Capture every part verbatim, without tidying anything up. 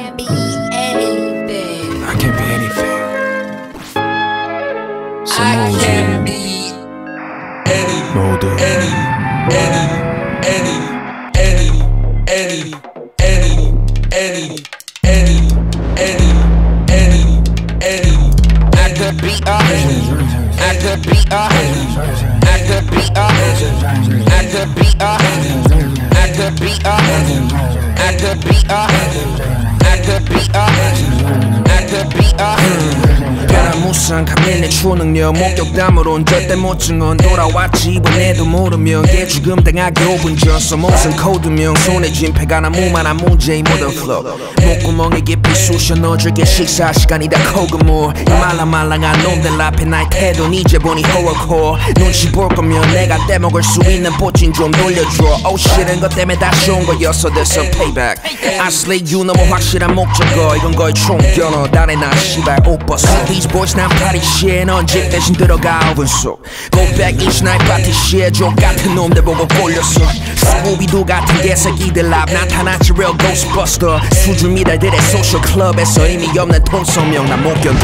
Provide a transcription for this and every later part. can't be anything. I can't be anything. So I can't be any, any, any, any, any, any, any. I could be a, I could be a, I could be a, I could be a, I could be a, I could be a, I could be a. 가라무쌍 강렬의 초능력 목격담으론 절대 못 증언 돌아왔지 이번에도 모르면 개죽음 당하게 오분졌어 무슨 코드명 손에 쥔패가 나무만한 문제의 모든 플롯 목구멍에 깊이 쑤셔 넣어줄게 식사 시간이다 코그물 이 말랑말랑한 놈들 앞에 나의 태도는 이제 보니 horrorcore 눈치 볼 거면 내가 떼먹을 수 있는 보친 좀 돌려줘 oh shit은 것 때문에 다시 온 거였어 there's a payback I slay you 너무 확실한 목적어 이건 거의 총견어 달에 나 시발 옷 벗어 These boys now party shit 언제 대신 들어가 오븐 속 Go back each night party shit 족같은 놈들 보고 꼴렸어 스쿠비두 같은 개새끼들 앞 나타났지 real ghostbuster 수준 미달들의 social club에서 의미 없는 통성명 난 못 견뎌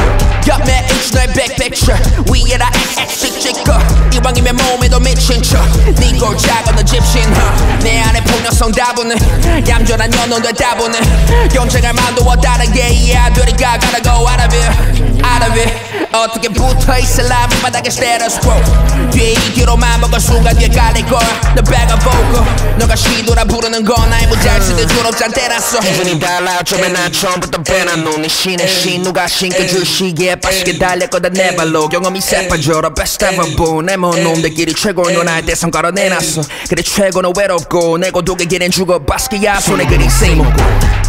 Yeah man each night back back check 위에다 엑식 찍어 이왕이면 몸에도 미친 척 네 골 작은 Egyptian huh? 내 안에 폭력성 다분해 얌전한 연원들 다분해 경쟁할 만두어 다른 게 이해야 되니까 gotta go out of it out of it 어떻게 붙어있을 난 바닥에 status quo 뒤에 이 뒤로만 먹을 순간 뒤에 깔릴걸 너 배가 보고 너가 시도라 부르는 건 나의 무잘쓰는 졸업장 때렸어 기분이 달라 어쩌면 난 처음부터 빼놨노 네 신은 신 누가 신겨줄 시기에 빠지게 달릴 거다 내 발로 경험이 새빠져라 best ever boo 내 먼 놈들끼리 최고의 누나의 대상 걸어내놨어 그래 최고는 외롭고 내 고독의 길엔 죽어 바스키야 손에 그린 세이모고